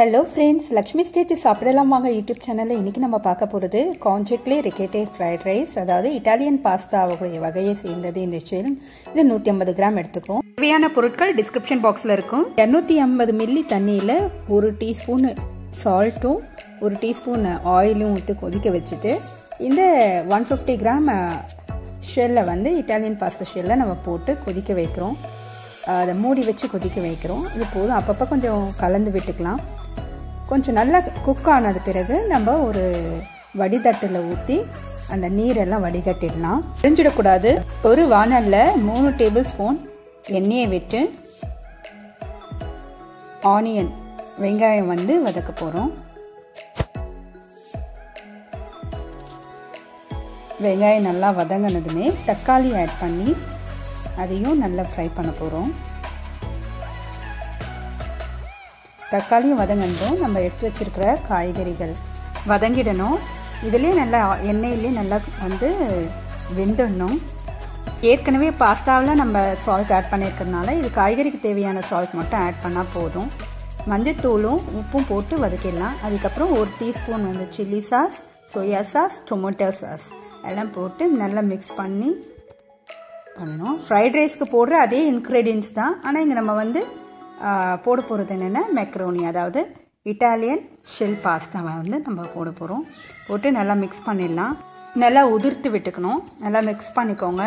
hello friends Lakshmi stages सापड़லாம் வாங்க YouTube channel இன்னைக்கு நம்ம பார்க்க போறது கான்செக்லே ரிகேட்டே ஃப்ரைட் ரைஸ் அதாவது இத்தாலியன் பாஸ்தாவோட வகையை சேர்ந்தது இந்த சேலம் இது 150 கிராம் எடுத்துக்கோம் தேவையான பொருட்கள் டிஸ்கிரிப்ஷன் பாக்ஸ்ல இருக்கும் 250 மில்லி தண்ணியில 1 டீஸ்பூன் சால்ட்டும் 1 டீஸ்பூன் ஆயிலும் ஊத்தி கொதிக்க வச்சிட்டு இந்த 150 கிராம் ஷெல்ல வந்து இத்தாலியன் பாஸ்தா ஷெல்ல நம்ம போட்டு கொதிக்க வைக்கிறோம் அதை மூடி வச்சு கொதிக்க வைக்கிறோம் இது போதும் அப்பப்ப கொஞ்சம் கலந்து விட்டுக்கலாம் கொஞ்சம் நல்லா குக் ஆனது பிறகு நம்ம ஒரு வடிதட்டல ஊத்தி அந்த நீர் எல்லாம் வடிகட்டிடலாம் பிரிஞ்சிட கூடாது ஒரு வாணல்ல 3 டேபிள்ஸ்பூன் எண்ணெயை விட்டு ஆனியன் வெங்காயம் வந்து வதக்க போறோம் வெங்காயம் நல்லா வதங்கனதுமே தக்காளி ஆட் பண்ணி அதையும் நல்லா ஃப்ரை பண்ண போறோம் தக்காளியும் வதங்கணும் நம்ம எடுத்து வச்சிருக்கிற காய்கறிகள் வதங்கிடணும் இதுலயே நல்லா எண்ணெயிலேயே நல்லா வந்து வெந்தணும் ஏற்கனவே பாஸ்தாவில் நம்ம சால்ட் ஆட் பண்ணியிருக்கிறதுனால இது காய்கறிக்கு தேவையான சால்ட் மட்டும் ஆட் பண்ணால் போதும் மஞ்சத்தூளும் உப்பும் போட்டு வதக்கிடலாம் அதுக்கப்புறம் ஒரு டீஸ்பூன் வந்து chilli sauce soya sauce tomato sauce எல்லாம் போட்டு நல்லா மிக்ஸ் பண்ணி பண்ணணும் ஃப்ரைட் ரைஸ்க்கு போடுற அதே இன்க்ரீடியன்ஸ் தான் ஆனால் இங்கே நம்ம வந்து போட போகிறது என்னென்னா மெக்ரோனி அதாவது இட்டாலியன் ஷெல் பாஸ்தாவை வந்து நம்ம போட போகிறோம் போட்டு நல்லா மிக்ஸ் பண்ணிடலாம் நல்லா உதிர்த்து விட்டுக்கணும் நல்லா மிக்ஸ் பண்ணிக்கோங்க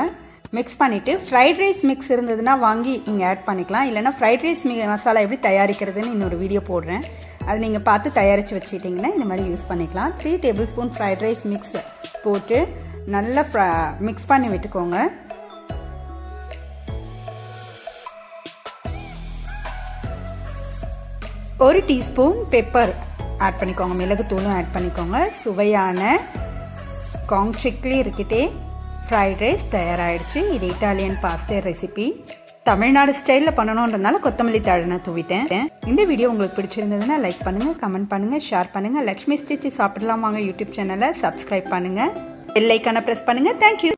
மிக்ஸ் பண்ணிவிட்டு ஃப்ரைட் ரைஸ் மிக்ஸ் இருந்ததுன்னா வாங்கி நீங்கள் ஆட் பண்ணிக்கலாம் இல்லைனா ஃப்ரைட் ரைஸ் மசாலா எப்படி தயாரிக்கிறதுன்னு இன்னொரு வீடியோ போடுறேன் அது நீங்கள் பார்த்து தயாரித்து வச்சுக்கிட்டிங்கன்னா இந்த மாதிரி யூஸ் பண்ணிக்கலாம் 3 டேபிள்ஸ்பூன் ஃப்ரைட் ரைஸ் மிக்ஸ் போட்டு நல்லா மிக்ஸ் பண்ணி விட்டுக்கோங்க ஒரு டீஸ்பூன் பெப்பர் ஆட் பண்ணிக்கோங்க மிளகுத்தூளும் ஆட் பண்ணிக்கோங்க சுவையான கான்செக்லே ரிகேட்டே ஃப்ரைட் ரைஸ் தயாராகிடுச்சு இது இட்டாலியன் பாஸ்தா ரெசிபி தமிழ்நாடு ஸ்டைலில் பண்ணணுன்றதுனால கொத்தமல்லி தழை நான் தூவிட்டேன் இந்த வீடியோ உங்களுக்கு பிடிச்சிருந்ததுன்னா லைக் பண்ணுங்கள் கமெண்ட் பண்ணுங்கள் ஷேர் பண்ணுங்கள் லக்ஷ்மி ஸ்டிச் சாப்பிடலாம் வாங்க யூடியூப் சேனலை சப்ஸ்கிரைப் பண்ணுங்கள் பெல் ஐக்கானை ப்ரெஸ் பண்ணுங்கள் தேங்க்யூ